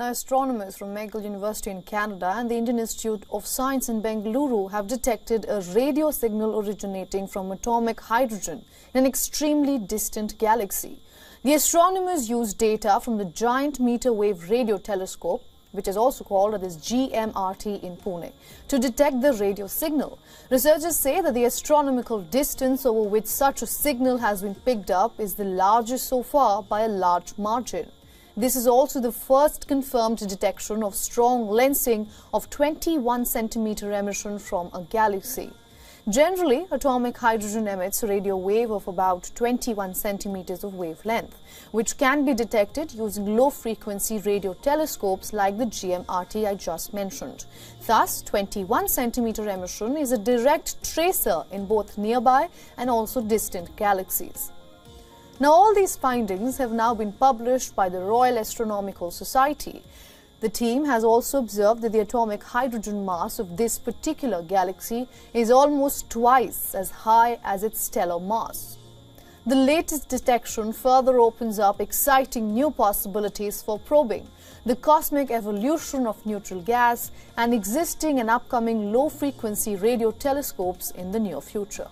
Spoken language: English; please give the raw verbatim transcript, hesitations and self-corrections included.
Now, astronomers from McGill University in Canada and the Indian Institute of Science in Bengaluru have detected a radio signal originating from atomic hydrogen in an extremely distant galaxy. The astronomers used data from the Giant Meter Wave Radio Telescope, which is also called as G M R T in Pune, to detect the radio signal. Researchers say that the astronomical distance over which such a signal has been picked up is the largest so far by a large margin. This is also the first confirmed detection of strong lensing of twenty-one centimeter emission from a galaxy. Generally, atomic hydrogen emits a radio wave of about twenty-one centimeters of wavelength, which can be detected using low-frequency radio telescopes like the G M R T I just mentioned. Thus, twenty-one centimeter emission is a direct tracer in both nearby and also distant galaxies. Now, all these findings have now been published by the Royal Astronomical Society. The team has also observed that the atomic hydrogen mass of this particular galaxy is almost twice as high as its stellar mass. The latest detection further opens up exciting new possibilities for probing the cosmic evolution of neutral gas and existing and upcoming low-frequency radio telescopes in the near future.